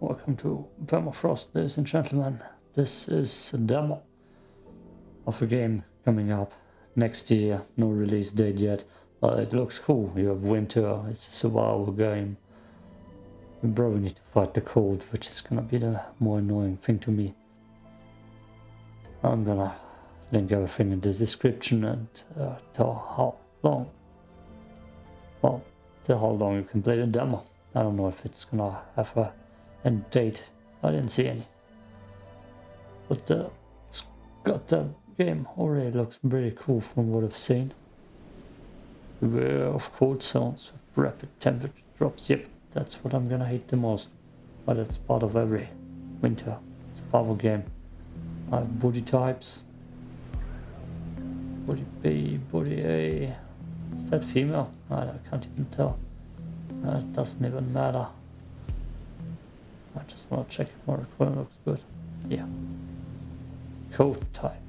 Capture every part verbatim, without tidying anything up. Welcome to Permafrost, ladies and gentlemen. This is a demo of a game coming up next year. No release date yet, but it looks cool. You have winter, it's a survival game. You probably need to fight the cold, which is gonna be the more annoying thing to me. I'm gonna link everything in the description and uh, tell how long. Well, tell how long you can play the demo. I don't know if it's gonna have a end date. I didn't see any. But the goddamn game already looks pretty cool from what I've seen. Beware of cold zones with rapid temperature drops. Yep, that's what I'm gonna hate the most. But that's part of every winter survival game. I have body types. Body B, body A. Is that female? I can't even tell. Uh, it doesn't even matter. I just want to check if my recording looks good. Yeah. Coat type.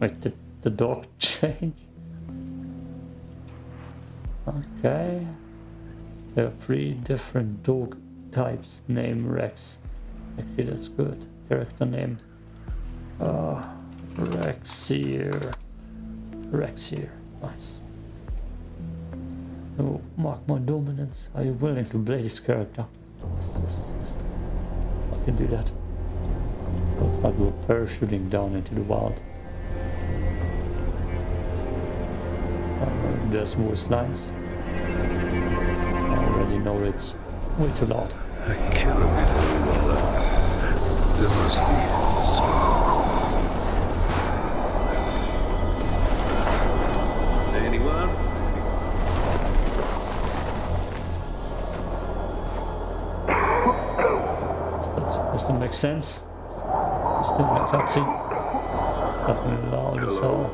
Wait, did the dog change? Okay. There are three different dog types. Name Rex. Actually, that's good. Character name. Uh, Rexier. Rexier. Nice. Oh, mark my dominance. Are you willing to play this character? I can do that. But I go parachuting down into the wild. Uh, there's voice lines. I already know it's way too loud. A kilometer from London. There must be some. Anyone? Doesn't make sense. Still in a cutscene. Definitely loud as hell.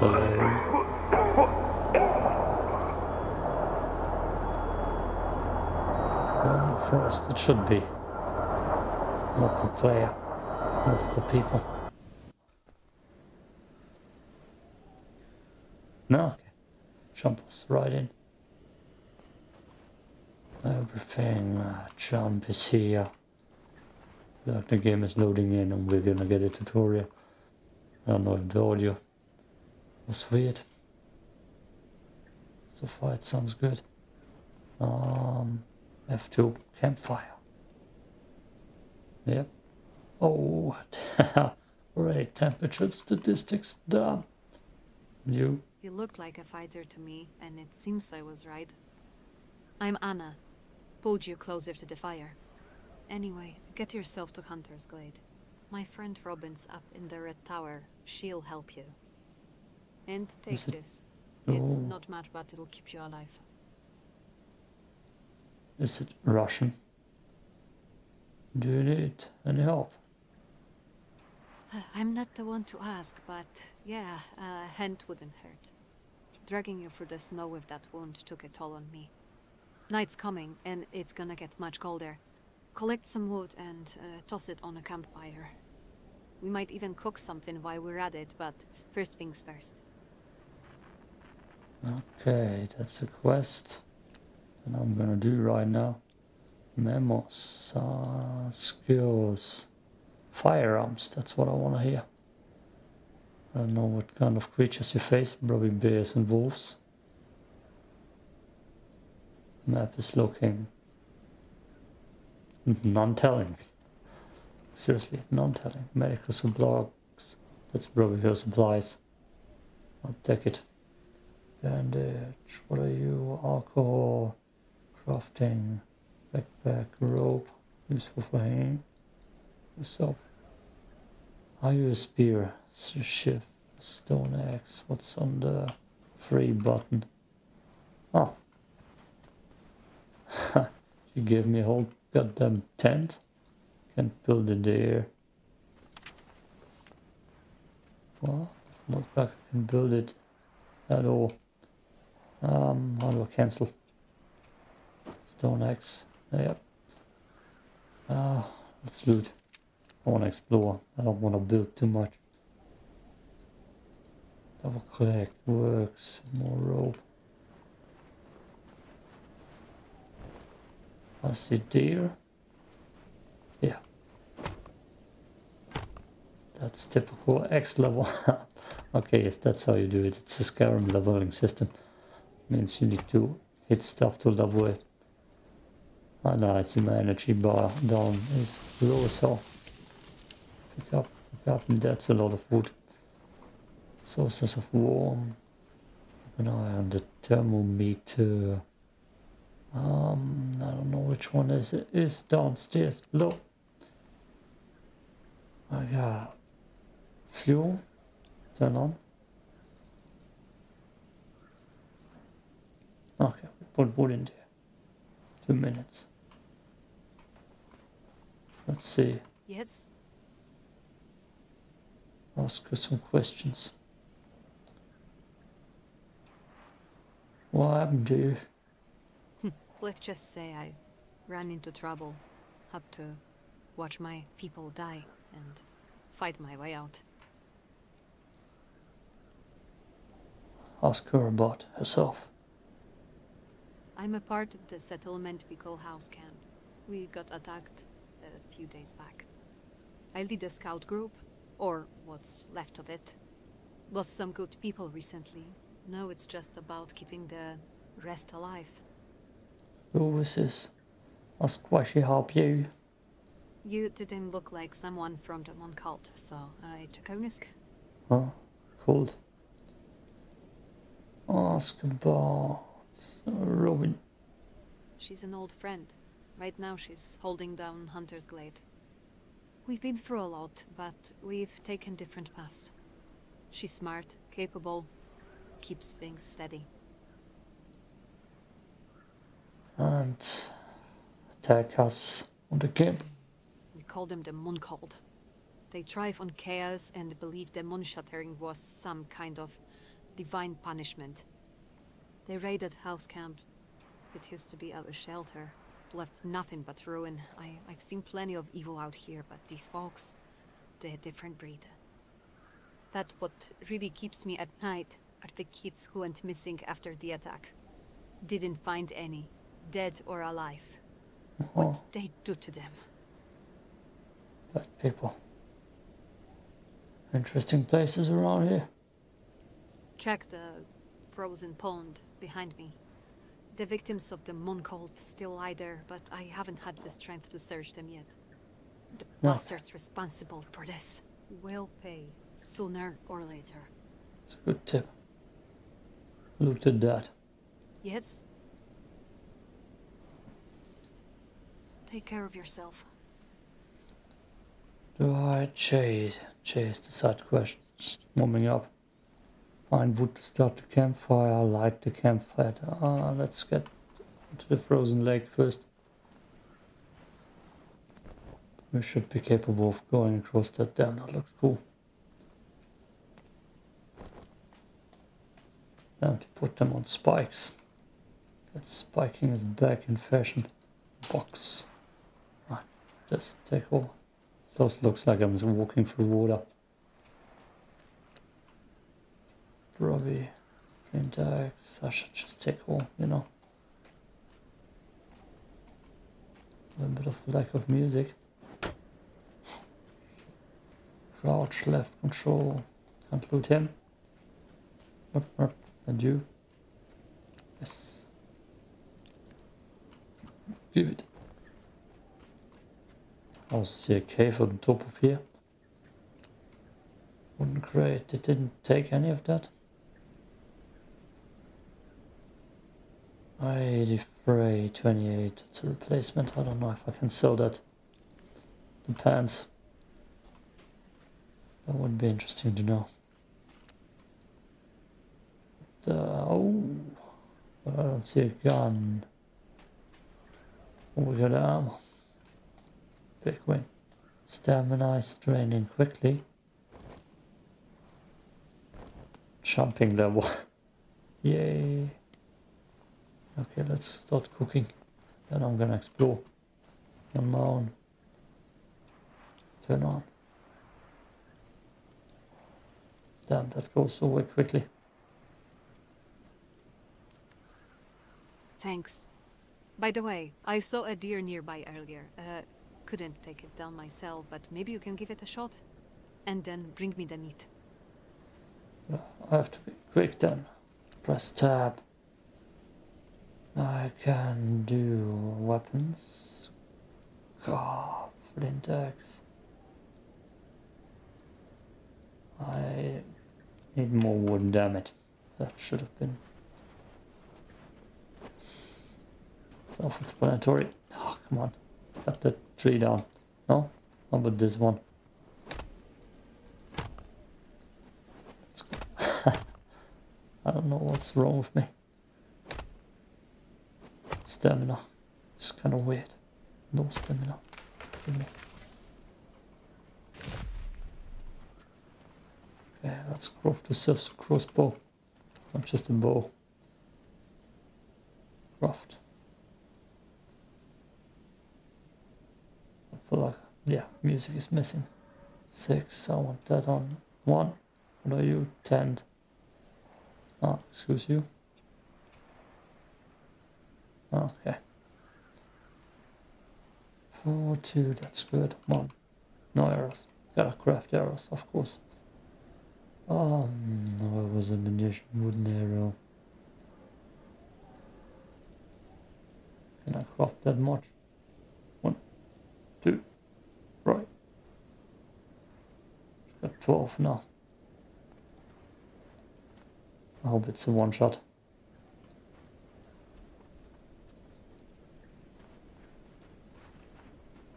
Well, first, it should be multiple player, multiple people. No, okay. Jump us right in. Everything, uh, jump is here. The game is loading in and we're gonna get a tutorial. I don't know if the audio was weird. So far it sounds good. Um, F two campfire. Yep. Oh, already temperature statistics done. You. You looked like a fighter to me, and it seems I was right. I'm Anna. Pulled you closer to the fire. Anyway, get yourself to Hunter's Glade. My friend Robin's up in the Red Tower. She'll help you. And take it... this. Oh. It's not much, but it'll keep you alive. Is it Russian? Do you need any help? I'm not the one to ask, but yeah, a hand wouldn't hurt. Dragging you through the snow with that wound took a toll on me. Night's coming, and it's gonna get much colder. Collect some wood and uh, toss it on a campfire. We might even cook something while we're at it, but first things first. Okay, that's a quest. And I'm gonna do right now. Memos, uh, skills, firearms, that's what I wanna hear. I don't know what kind of creatures you face, probably bears and wolves. Map is looking. Non-telling. Seriously, non-telling. Medical supplies. That's probably her supplies. I'll take it. Bandage. What are you? Alcohol. Crafting. Backpack. Rope. Useful for hanging yourself. Are you a spear? Shift. Stone axe. What's on the free button? Oh. She gave me a whole goddamn tent. Can't build it there. Well, not like I can build it at all. Um, how do I cancel? Stone axe. Yep. Ah, let's loot. I want to explore. I don't want to build too much. Double click. Works. More rope. I see deer. Yeah. That's typical X level. Okay, yes, that's how you do it. It's a Skyrim leveling system. Means you need to hit stuff to level it. Oh no, I see my energy bar down is low as hell. Pick up, pick up, and that's a lot of wood. Sources of warm. Now I have the thermometer. Um, I don't know which one is it is downstairs below. I got fuel. Turn on. Okay, put wood in there. Two minutes. Let's see. Yes. Ask her some questions. What happened to you? Let's just say I ran into trouble. Had to watch my people die and fight my way out. Ask her about herself. I'm a part of the settlement we call House Camp. We got attacked a few days back. I lead a scout group, or what's left of it. Lost some good people recently. No, it's just about keeping the rest alive. Who was this? Ask why she helped you. You didn't look like someone from the Moon Cult, so I took a risk. Oh, cold. Ask about Robin. She's an old friend. Right now she's holding down Hunter's Glade. We've been through a lot, but we've taken different paths. She's smart, capable, keeps things steady. And attack us on the camp. We call them the Moon Cult. They thrive on chaos and believe the moon shattering was some kind of divine punishment. They raided House Camp. It used to be our shelter. Left nothing but ruin. I, I've seen plenty of evil out here, but these folks, they're a different breed. But what really keeps me at night are the kids who went missing after the attack. Didn't find any, dead or alive. Oh. What they do to them. Bad people. Interesting places around here. Check the frozen pond behind me. The victims of the Moon Cult still lie there, but I haven't had the strength to search them yet. The no. bastards responsible for this will pay sooner or later. It's a good tip. Look at that. Yes. Take care of yourself. Do I chase? Chase the side questions warming up. Find wood to start the campfire, light the campfire. Ah, let's get to the frozen lake first. We should be capable of going across that dam. That looks cool. Time to put them on spikes. That spiking is back in fashion. Box. Right, just take over. Those looks like I'm walking through water. Robbie, Flint Axe, I should just take all, you know. A little bit of lack of music. Crouch, left control, can't loot him. And you. Yes. Give it. I also see a cave on top of here. Wooden crate, they didn't take any of that. I defray twenty-eight, it's a replacement. I don't know if I can sell that. The pants. That would be interesting to know. But, uh, oh, I don't see a gun. Oh, we got armor. Big win. Stamina is draining quickly. Jumping level. Yay. Okay, let's start cooking. Then I'm gonna explore. Come on. Turn on. Damn, that goes away quickly. Thanks. By the way, I saw a deer nearby earlier. Uh, couldn't take it down myself, but maybe you can give it a shot. And then bring me the meat. I have to be quick then. Press tab. I can do weapons. God, flint axe. I need more wood, damn it. That should have been self-explanatory. Oh, come on. Cut the tree down. No? How about this one? I don't know what's wrong with me. Stamina. It's kind of weird. No stamina. Give me. Okay, let's craft ourselves a crossbow. Not just a bow. Craft. I feel like, yeah, music is missing. Six, I want that on. One. What are you? Ten. Ah, excuse you. Okay. Four, two, that's good. One. No arrows. Gotta craft arrows, of course. Oh, no, it was a munition, wooden arrow. Can I craft that much? One, two, right. Got twelve now. I hope it's a one shot.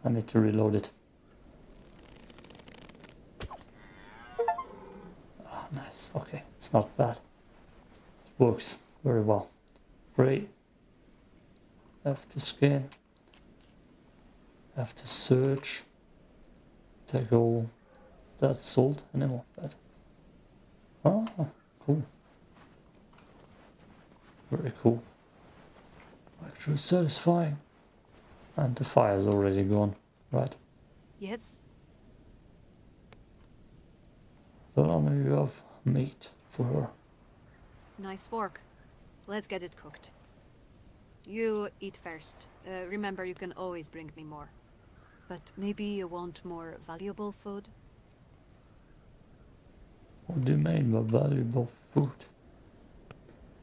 I need to reload it. Ah, nice. Okay, it's not bad. It works very well. Great. Have to scan. Have to search. Take all that salt and I want that. Ah, cool. Very cool. Actually satisfying. And the fire's already gone, right? Yes. So now you have meat for her. Nice work. Let's get it cooked. You eat first. Uh, remember, you can always bring me more. But maybe you want more valuable food? What do you mean by valuable food?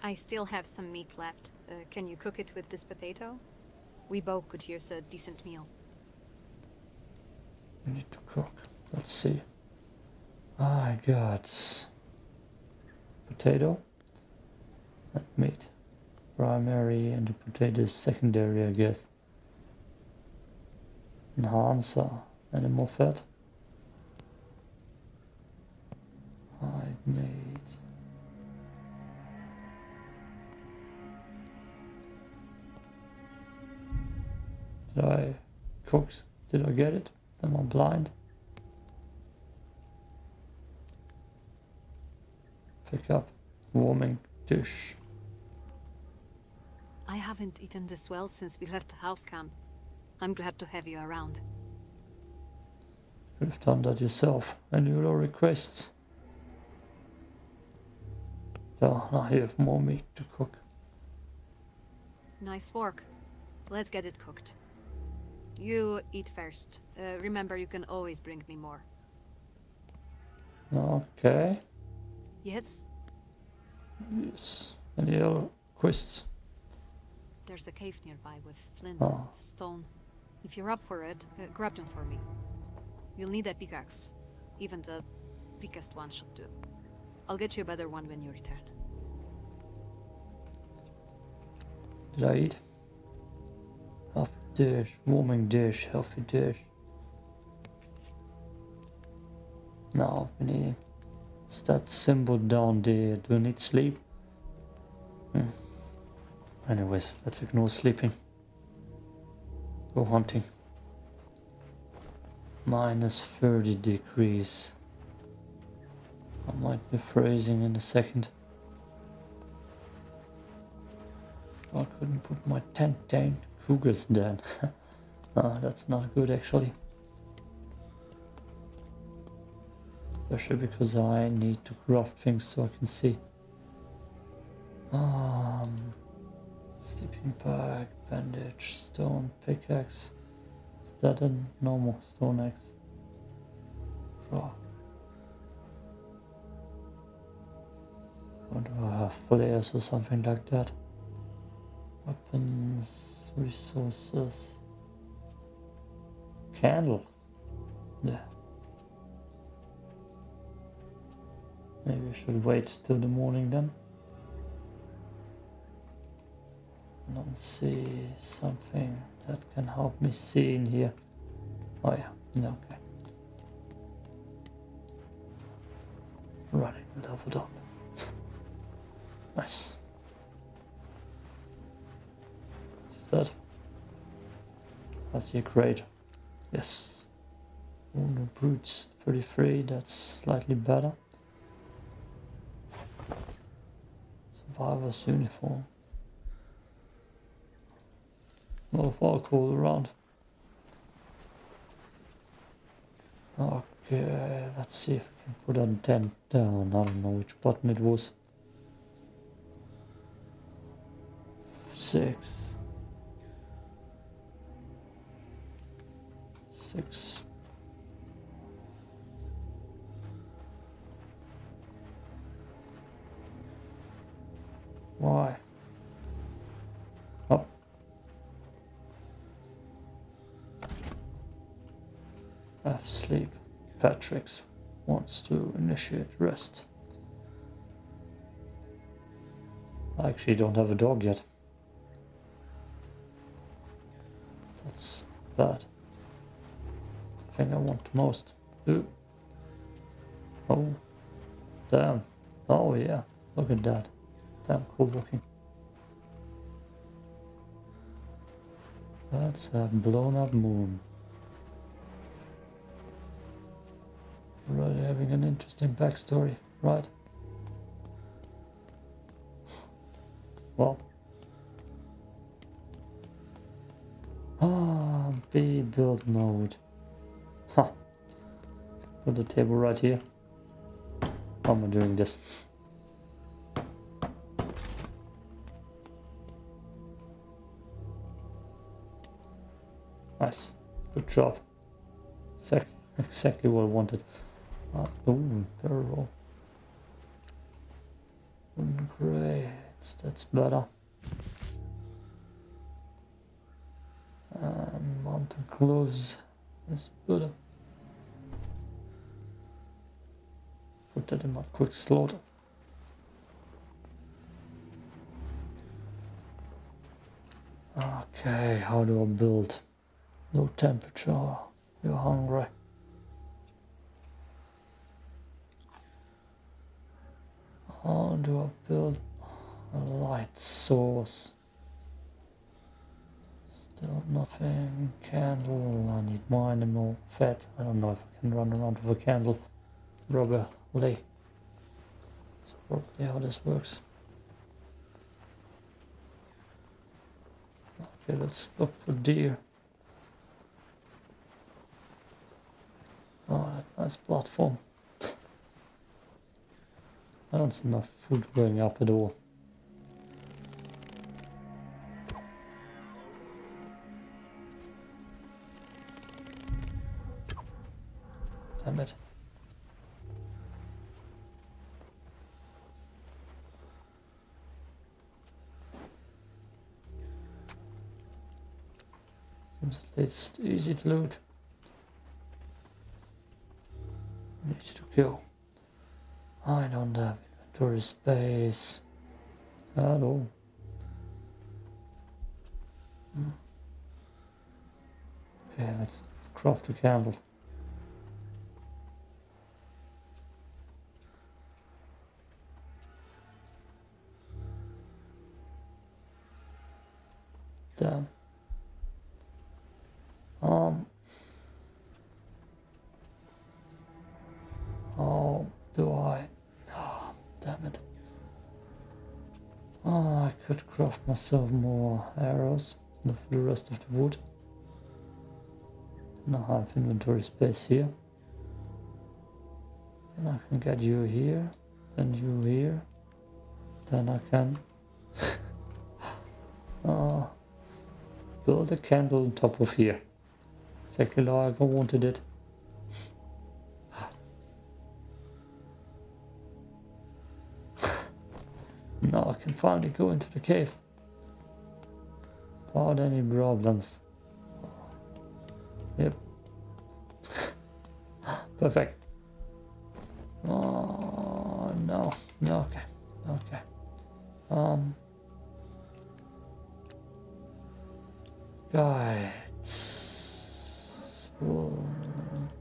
I still have some meat left. Uh, can you cook it with this potato? We both could use a decent meal. We need to cook. Let's see. I got potato and meat. Primary and the potato is secondary, I guess. Enhancer. Animal fat. Hide meat. Did I cook? Did I get it? Am I blind? Pick up warming dish. I haven't eaten this well since we left the house camp. I'm glad to have you around. You've done that yourself. And your requests. So now you have more meat to cook. Nice work. Let's get it cooked. You eat first. Uh, remember, you can always bring me more. Okay. Yes? Yes. Any other quests? There's a cave nearby with flint oh. and stone. If you're up for it, uh, grab them for me. You'll need a pickaxe. Even the weakest one should do. I'll get you a better one when you return. Did I eat? Dish, warming dish, healthy dish. Now we need. It's that symbol down there. Do we need sleep? Hmm. Anyways, let's ignore sleeping. Go hunting. Minus thirty degrees. I might be freezing in a second. I couldn't put my tent down. Cougars dead. No, that's not good actually. Especially because I need to craft things so I can see. Um, sleeping bag, bandage, stone, pickaxe, that a normal stone axe? Oh. What do I have? Full airs or something like that. Weapons, resources, candle. There. Maybe I should wait till the morning then. I don't see something that can help me see in here. Oh yeah, okay. Running leveled up. Nice. What's that? That's your grade. Yes. Wounded brutes thirty-three, that's slightly better. Survivor's uniform. Not of alcohol around. Okay, let's see if we can put a dent down. I don't know which button it was. Six. Six. Why? F sleep. Patrick's wants to initiate rest. I actually don't have a dog yet. That's bad. The thing I want most. Ooh. Oh. Damn. Oh yeah. Look at that. Damn cool looking. That's a blown up moon. Already having an interesting backstory, right? Well, ah, B build mode. Huh. Put the table right here. How am I doing this? Nice, good job. Exactly, exactly what I wanted. Uh, ooh, barrel. Great, that's better. And mountain gloves is better. Put that in my quick slot. Okay, how do I build? Low temperature, you're hungry. How do I build a light source? Still nothing. Candle. I need more animal fat. I don't know if I can run around with a candle. Rubber lay. That's probably how this works. Okay, let's look for deer. Oh, nice platform. I don't see my food going up at all. Damn it. Seems at least easy to loot. Needs to kill. I don't have inventory space at all. Hmm. Okay, let's craft a candle. Damn. Um. Oh. Do I? Oh, damn it. Oh, I could craft myself more arrows with the rest of the wood. And I have inventory space here. And I can get you here, then you here, then I can uh, build a candle on top of here. exactly like I wanted it. Now I can finally go into the cave without any problems. Yep. Perfect. Oh no. No, okay. Okay. Um Guides, rule,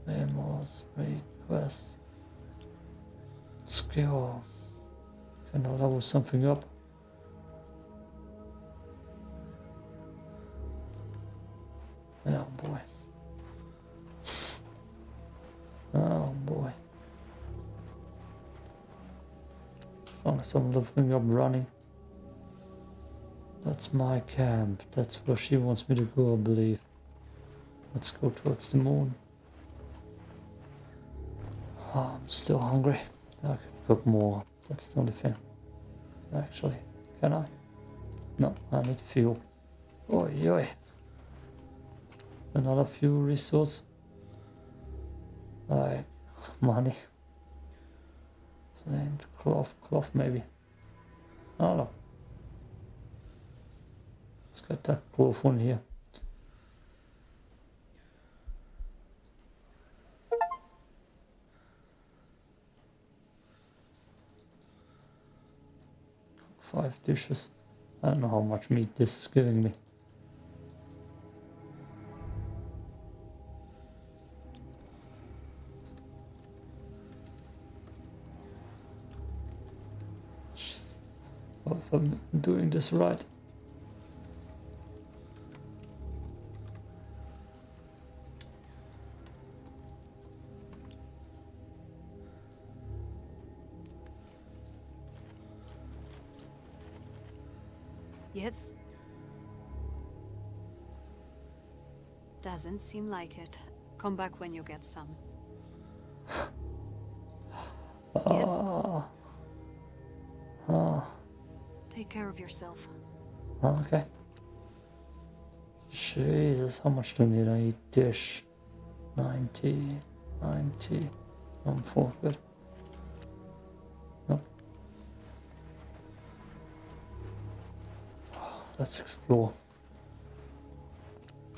memos, requests, skill. I know that was something up. Oh boy. Oh boy. As long as I'm lifting up running. That's my camp. That's where she wants me to go, I believe. Let's go towards the moon. Oh, I'm still hungry. I could cook more. That's the only thing. Actually, can I? No, I need fuel. Oi, oi. Another fuel resource. Like, money. Flint, cloth, cloth maybe. I don't know. Let's get that cloth on here. Five dishes. I don't know how much meat this is giving me. Well, if I'm doing this right. Yes. Doesn't seem like it. Come back when you get some. Yes. Oh. Oh. Take care of yourself. Okay. Jesus, how much do I need? I eat dish. ninety, ninety. I'm full good. Let's explore.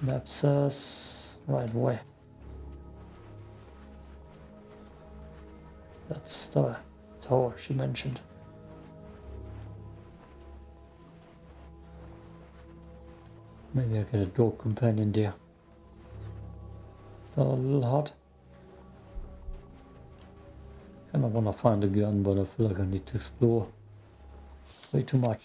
Map says right way. That's the tower she mentioned. Maybe I get a dog companion there. It's a little hot. Kinda wanna find a gun, but I feel like I need to explore way too much.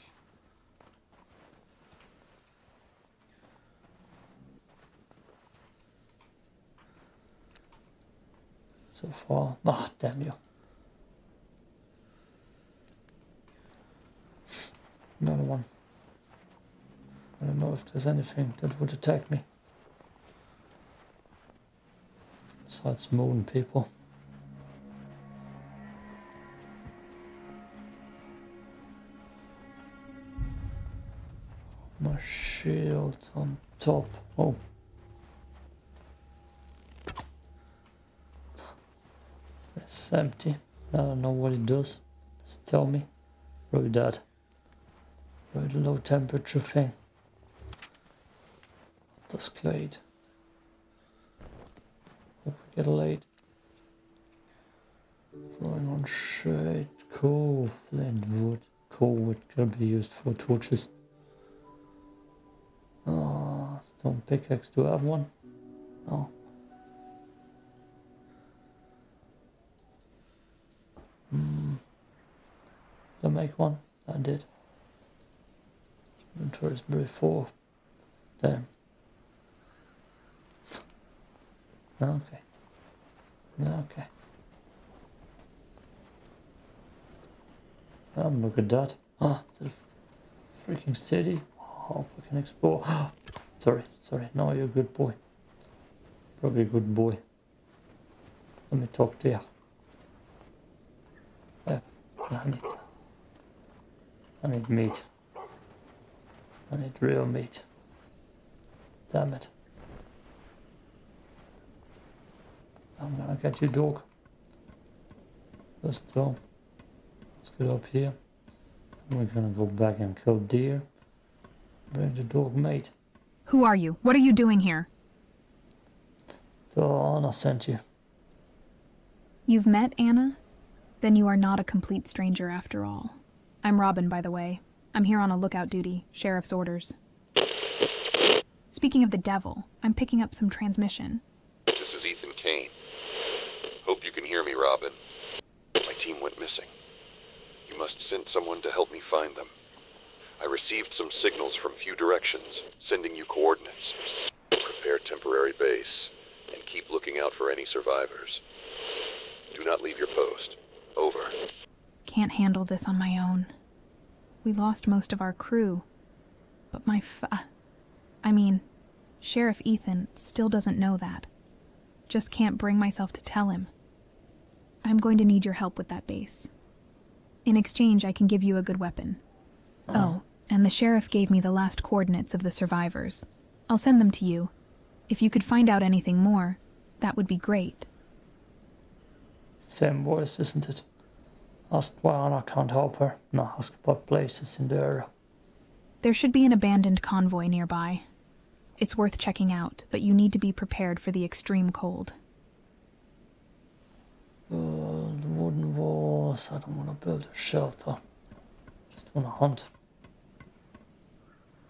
So far, ah, damn you. Another one. I don't know if there's anything that would attack me. Besides moon people. My shield on top. Oh. It's empty. I don't know what it does. Does it tell me? Probably that. Probably low temperature thing. Hunter's Glade. Hope we get laid. Throwing on shade. Coal, flint, wood. Coal wood can be used for torches. Oh, stone pickaxe. Do I have one? No. Hmm. Did I make one? I did. Inventory is very full. Damn. Okay. Okay. Um, look at that. Ah, the freaking city. Oh, we can explore. sorry, sorry. No, you're a good boy. Probably a good boy. Let me talk to you. I need, I need meat. I need real meat. Damn it. I'm gonna catch you, dog. Let's go. Let's get up here. We're gonna go back and kill deer. Where's the dog, mate? Who are you? What are you doing here? Oh, Anna sent you. You've met Anna? Then you are not a complete stranger after all. I'm Robin, by the way. I'm here on a lookout duty, sheriff's orders. Speaking of the devil, I'm picking up some transmission. This is Ethan Kane. Hope you can hear me, Robin. My team went missing. You must send someone to help me find them. I received some signals from few directions, sending you coordinates. Prepare temporary base, and keep looking out for any survivors. Do not leave your post. Over. Can't handle this on my own. We lost most of our crew, but my fa- I mean, Sheriff Ethan still doesn't know that. Just can't bring myself to tell him. I'm going to need your help with that base. In exchange, I can give you a good weapon. Oh, and the sheriff gave me the last coordinates of the survivors. I'll send them to you. If you could find out anything more, that would be great. Same voice, isn't it? Ask why Anna can't help her. No, ask about places in the area. There should be an abandoned convoy nearby. It's worth checking out, but you need to be prepared for the extreme cold. Uh, the wooden walls. I don't want to build a shelter. Just want to hunt.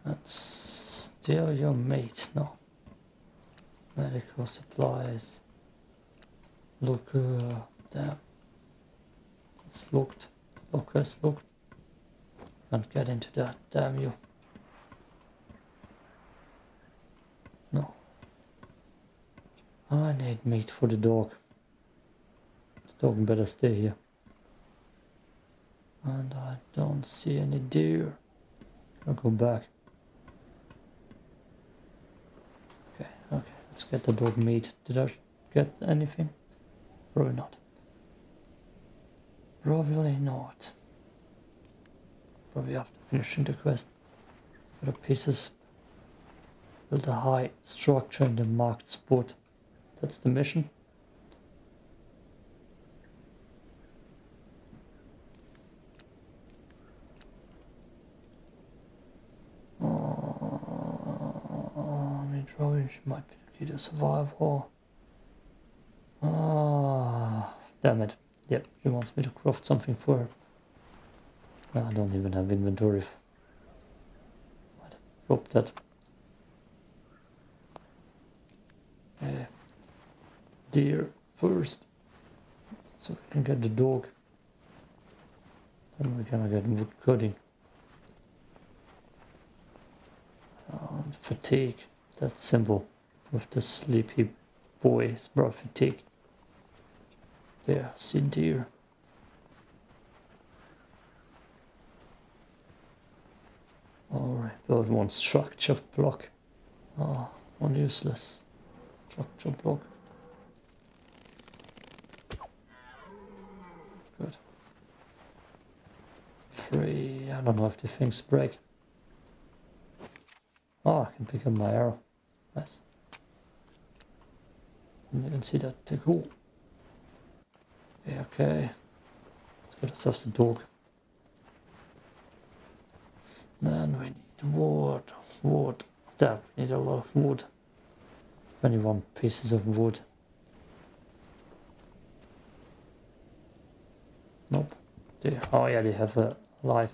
That's still your mate, no. Medical supplies. Look, uh, damn. It's locked. Look, it's locked. Can't get into that, damn you. No. I need meat for the dog. The dog better stay here. And I don't see any deer. I'll go back. Okay, okay. Let's get the dog meat. Did I get anything? Probably not. Probably not. Probably after finishing the quest. For the pieces. Build a high structure in the marked spot. That's the mission. Oh, I mean, probably might be the key to survive or... Ah, damn it. Yep, she wants me to craft something for her. I don't even have inventory. I'd drop that. Uh, deer first. So we can get the dog. Then we're gonna get wood cutting. Um, fatigue. That's simple. With the sleepy boys, bro, fatigue. There, see deer. Alright, build one structure block. Ah, one useless structure block. Good. Three, I don't know if the things break. Oh, I can pick up my arrow. Nice. Didn't even see that. Cool. Okay, let's get ourselves a dog. Then we need wood, wood. Damn, we need a lot of wood. twenty-one pieces of wood. Nope. They, oh yeah, they have a life.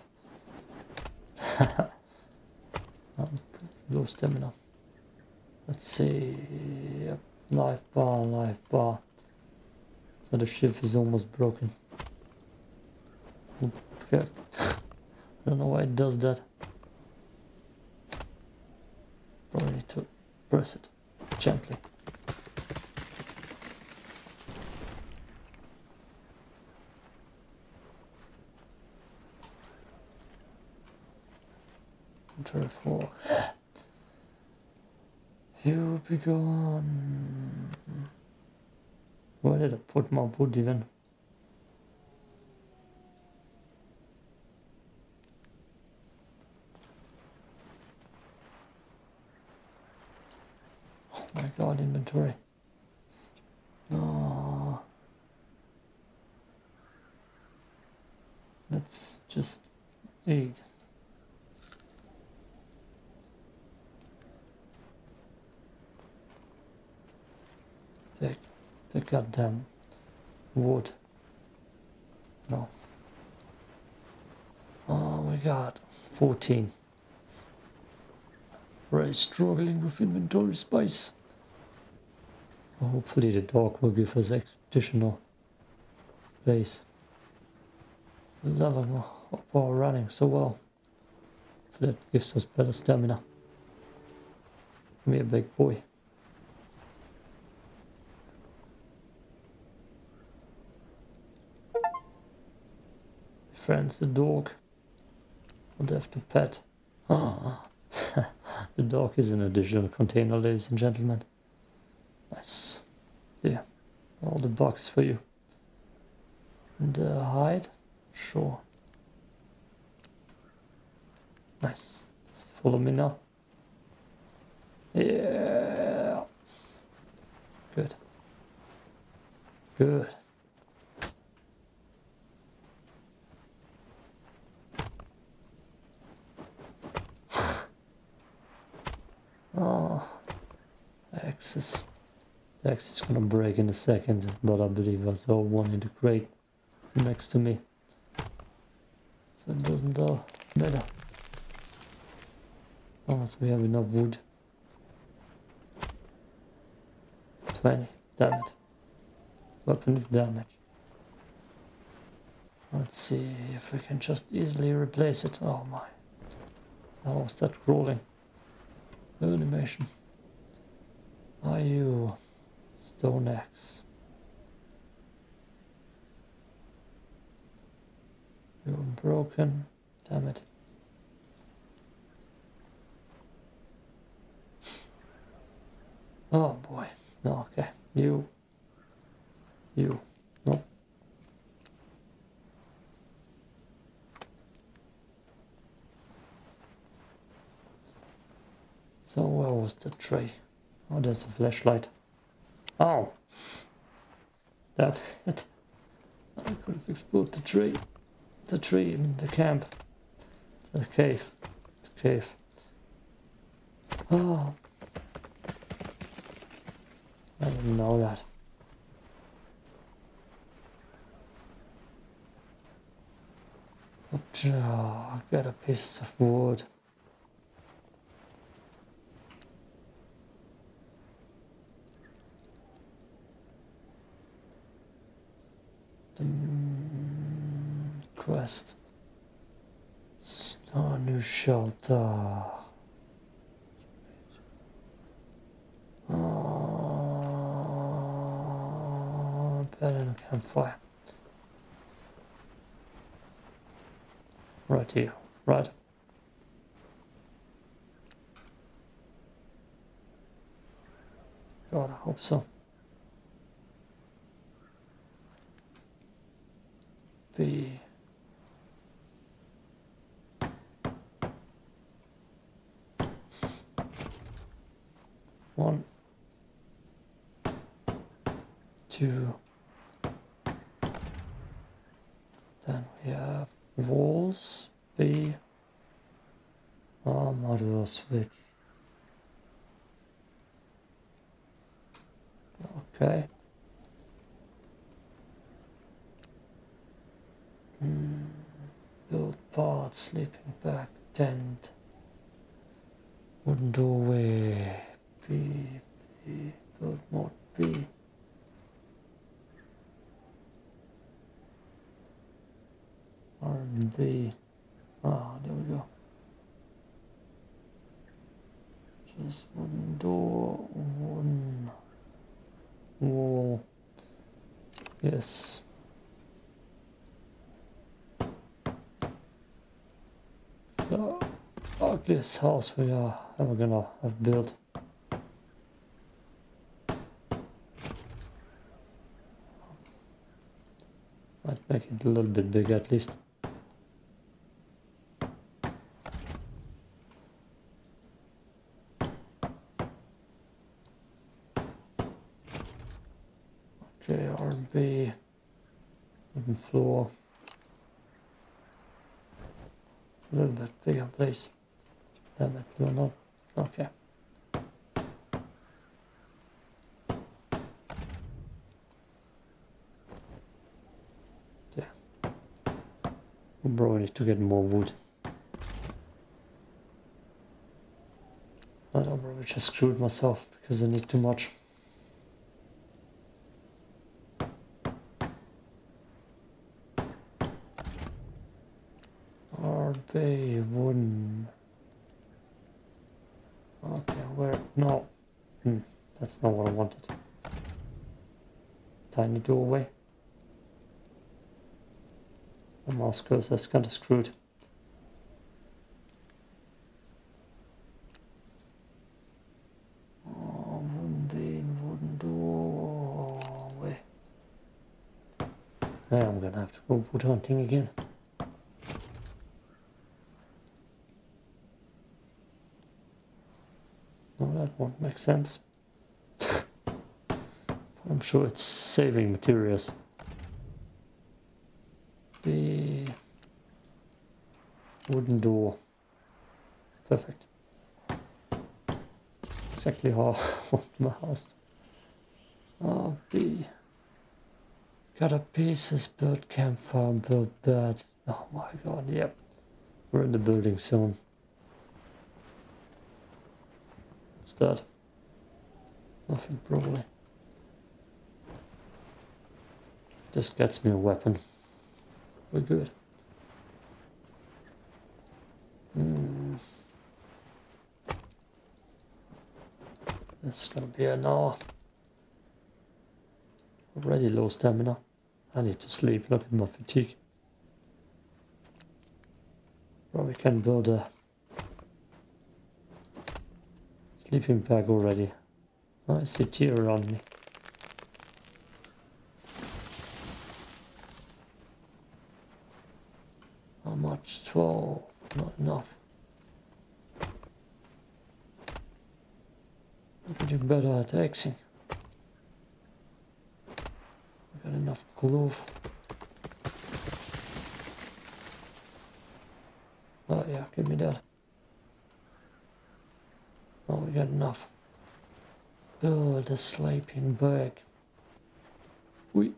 Low stamina. Let's see. Yep. Life bar, life bar. So the shift is almost broken. Okay. I don't know why it does that. Probably need to press it gently. Therefore, you'll be gone. Where did I put my wood even? Oh my god, inventory. No. Just eight. Take, take up them. Wood. No. Oh my god. fourteen. We're struggling with inventory space. Hopefully the dog will give us additional base. eleven for running so well. So that gives us better stamina. Give me a big boy. Friends, the dog. Would have to pet. Ah. The dog is an additional container, ladies and gentlemen. Nice. Yeah. All the bugs for you. And uh, hide. Sure. Nice. Follow me now. Yeah. Good. Good. Oh. Axis. The axis is gonna break in a second, but I believe I saw one in the crate next to me. So it doesn't all matter. Unless we have enough wood. twenty. Damn it. Weapon is damaged. Let's see if we can just easily replace it. Oh my. Now I'll start rolling. No animation. Are you? Stone axe. You're broken. Damn it. Oh boy. No, okay. You. You. Nope. So where was the tray? Oh, there's a flashlight. Oh! Damn it. I could have exploded the tray. The tree in the camp. The cave. The cave. Oh. I didn't know that. But, oh, I got a piece of wood. Quest. Star new shelter. Oh, bed and a campfire. Right here, right. God, I hope so. Be. One, two, then we have walls, B, armor switch, okay, mm, build part, sleeping bag, tent, wooden doorway. B, B, build mode B. R and B. Ah, there we go. Just one door, one wall. Yes. The ugliest house we are ever gonna have built. Make it a little bit bigger at least. Okay, R and B, wooden floor, Move that figure, please. Down that little knob. Okay. Yeah. We probably need to get more wood. I probably just screwed myself because I need too much. Are they wooden? Okay, where? No. Hmm, that's not what I wanted. Tiny doorway. The mouse cursor is kind of screwed. I'm gonna have to go wood hunting again. No, that won't make sense. I'm sure it's saving materials. The wooden door. Perfect. Exactly how I want my house. Oh, the cut up pieces, build campfire, build that. Oh my god, yep. We're in the building zone. What's that? Nothing, probably. Just gets me a weapon. We're good. Mm. This is gonna be an hour. Already low stamina. I need to sleep, look at my fatigue. Probably can build a sleeping bag already. Oh, I see tear around me. How much? twelve. Not enough. I can do better at axing. Enough glove. Oh yeah, give me that. Oh, we got enough. Build a sleeping bag. We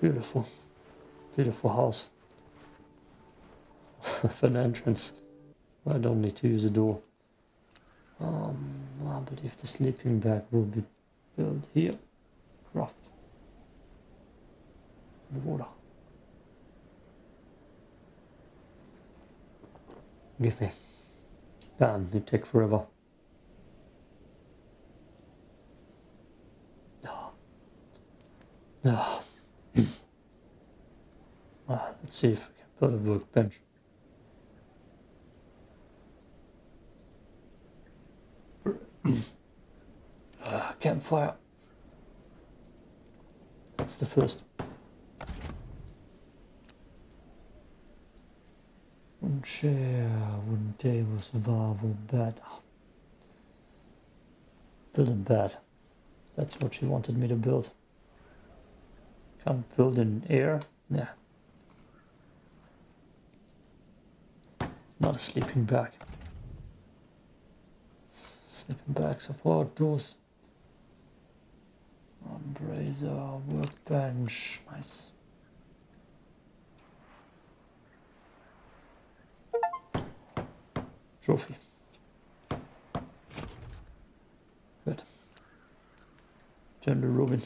beautiful, beautiful house. With an entrance. I don't need to use a door. Um. I believe the sleeping bag will be built here. Craft. And water. Give me. Damn, it takes forever. No. No. Ah, let's see if we can build a workbench. Uh, campfire. That's the first. Wooden chair, wooden table, survival bed. Build a bed. That's what she wanted me to build. Can't build in air. Nah. Not a sleeping bag. Sleeping bags of outdoors. Umbrazer, workbench, nice. Trophy. Good. Turn to Robin.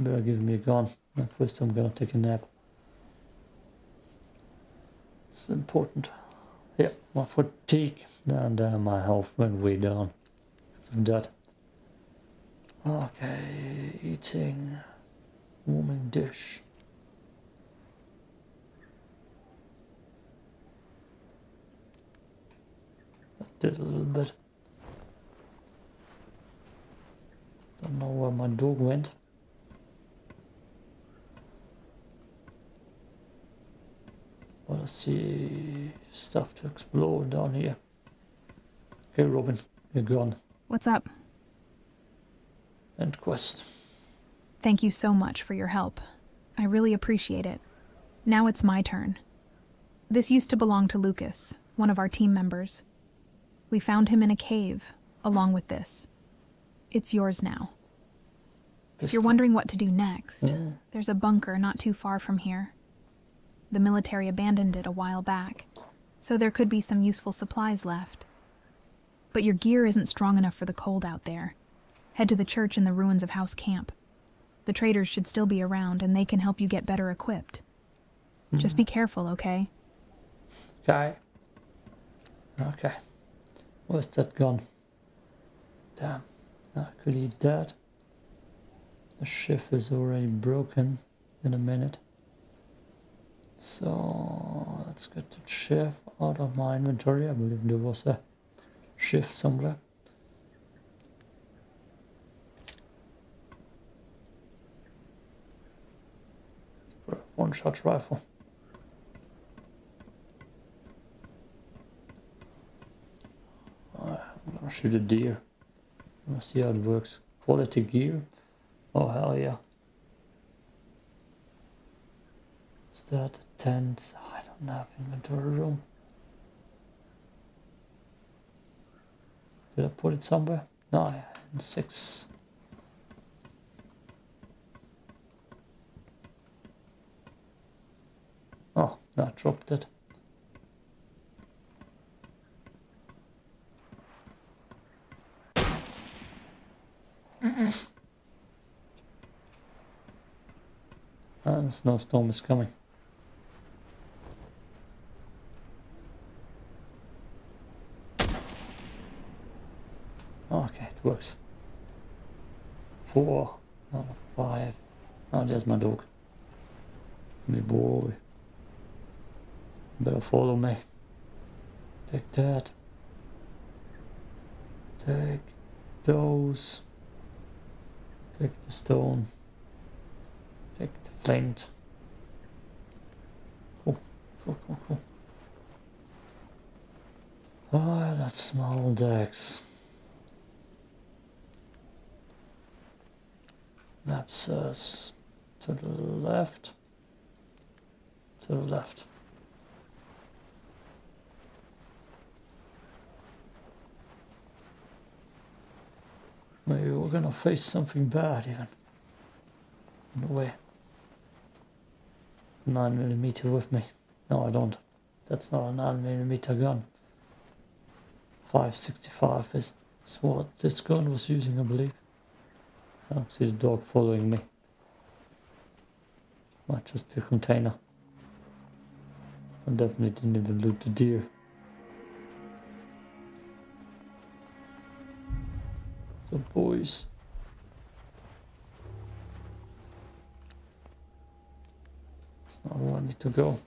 Better give me a gun. Now first I'm gonna take a nap. It's important. Yeah, my fatigue and uh, my health went way down. Of that. Okay, eating, warming dish. That did a little bit. Don't know where my dog went. But I see stuff to explore down here. Okay, Robin, you're gone. What's up? End quest. Thank you so much for your help. I really appreciate it. Now it's my turn. This used to belong to Lucas, one of our team members. We found him in a cave, along with this. It's yours now. If you're wondering what to do next, mm. there's a bunker not too far from here. The military abandoned it a while back, so there could be some useful supplies left. But your gear isn't strong enough for the cold out there. Head to the church in the ruins of House Camp. The traders should still be around, and they can help you get better equipped. Mm. Just be careful, okay? Okay. Okay. Where's that gone? Damn. I could eat that. The shift is already broken in a minute. So let's get the shift out of my inventory. I believe there was a shift somewhere. One shot rifle. I'm gonna shoot a deer. Let's see how it works. Quality gear. Oh hell yeah. Is that a tent? I don't have inventory room. Did I put it somewhere? No, yeah, in six. Oh, no, I dropped it. And the snowstorm is coming. Okay, it works. Four, not five. Oh, there's my dog. My boy. Better follow me. Take that. Take those. Take the stone. Take the flint. Cool, cool, cool, cool. Ah, that small axe. Map says to the left. To the left. Maybe we're gonna face something bad even. No way. nine millimeter with me. No, I don't. That's not a nine millimeter gun. five sixty-five is, is what this gun was using, I believe. I don't see the dog following me. Might just be a container. I definitely didn't even loot the deer. So boys, it's not where I need to go.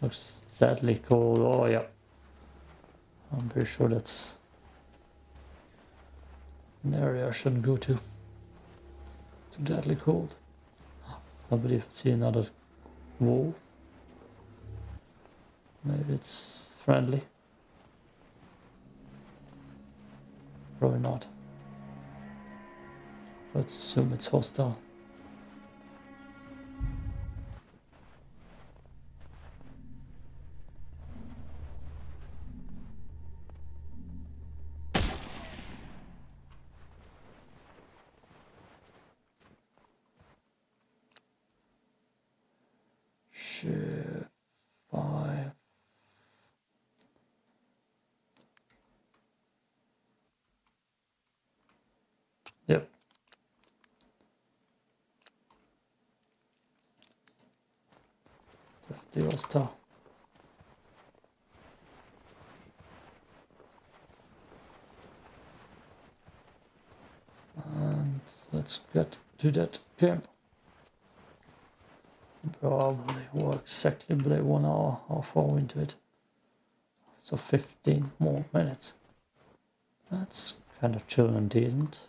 Looks deadly cold. Oh yeah, I'm pretty sure that's an area I shouldn't go to. It's deadly cold. I believe I see another wolf. Maybe it's friendly. Probably not. Let's assume it's hostile. Shit. Five. Yep. Definitely hostile. And let's get to that camp. Probably we're exactly one hour or four into it. So fifteen more minutes. That's kind of chill and decent.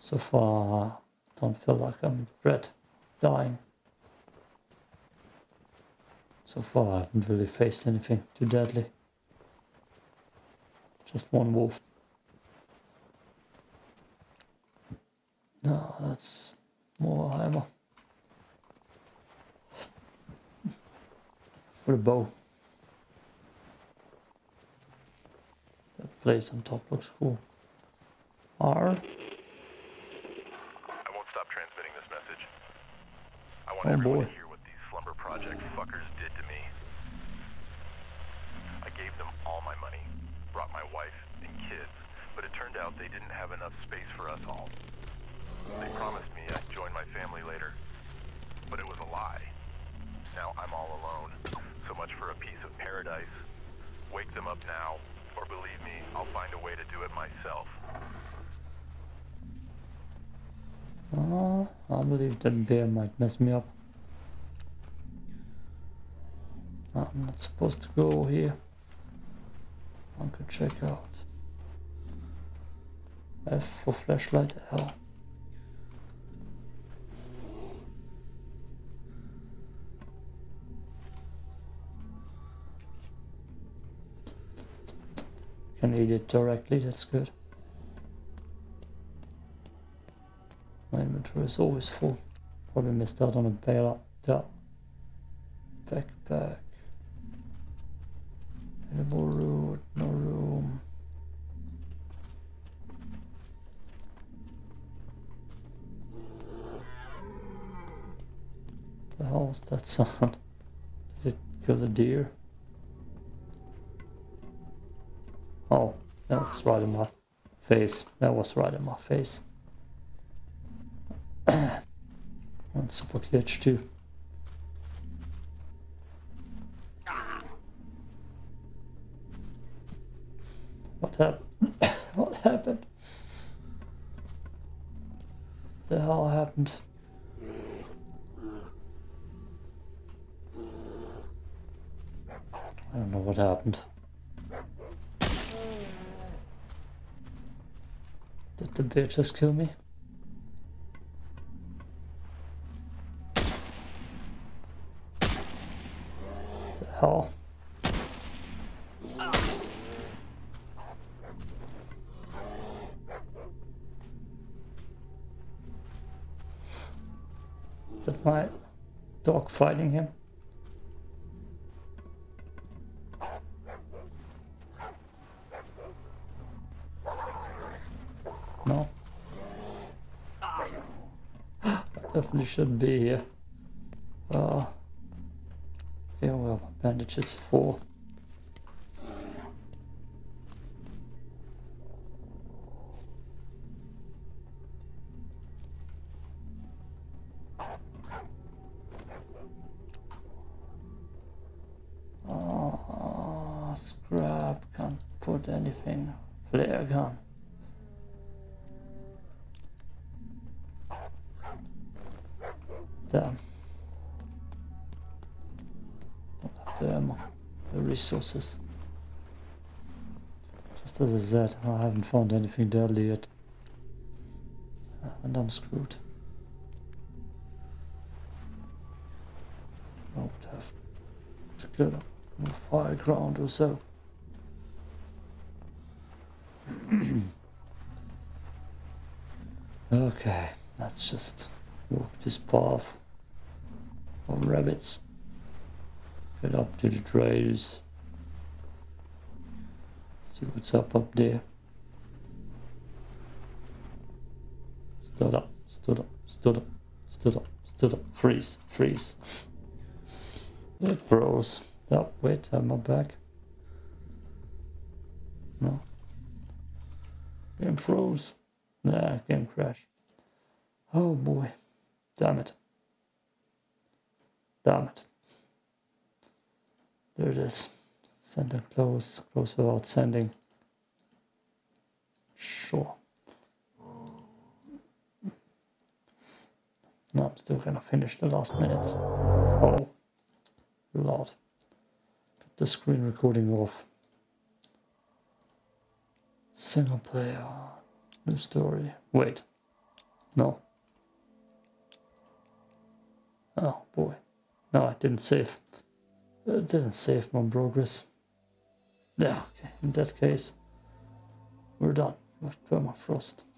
So far, I don't feel like I'm red dying. So far, I haven't really faced anything too deadly. Just one wolf. No, that's more hammer. With a bow. That place on top looks cool. R. I won't stop transmitting this message. I want oh everyone boy. to hear what these slumber project fuckers did to me. I gave them all my money, brought my wife and kids, but it turned out they didn't have enough space for us all. They promised me I'd join my family later, but it was a lie. Now I'm all alone. So much for a piece of paradise. Wake them up now, or believe me, I'll find a way to do it myself. Oh, I believe that bear might mess me up. I'm not supposed to go here. I could check out. F for flashlight, L. Can eat it directly, that's good. My inventory is always full. Probably missed out on a bear up. Backpack. Animal root, no room. The hell was that sound? Did it kill the deer? Oh, that was right in my face. That was right in my face. One super glitch too. What happened? What happened? The hell happened? I don't know what happened. Did the bear just kill me? The hell? Is that my dog fighting him? No. I definitely shouldn't be here. Uh, here we have bandages for. Oh, scrap, can't put anything. Flare gun. Damn. Damn. The resources. Just as I said, I haven't found anything deadly yet. And I'm screwed. I would have to clear up more fire ground or so. Okay, let's just walk this path. Rabbits. Get up to the trails. See what's up up there. Stood up, stood up, stood up, stood up, stood up. Freeze, freeze. It froze. Oh, wait, am I back? No. Game froze. Nah, game crashed. Oh boy. Damn it. Damn it. There it is. Send and close. Close without sending. Sure. No, I'm still gonna finish the last minutes. Oh. Lord. Put the screen recording off. Single player. New story. Wait. No. Oh boy. No, I didn't save. It didn't save my progress. Yeah, okay. In that case, we're done with Permafrost.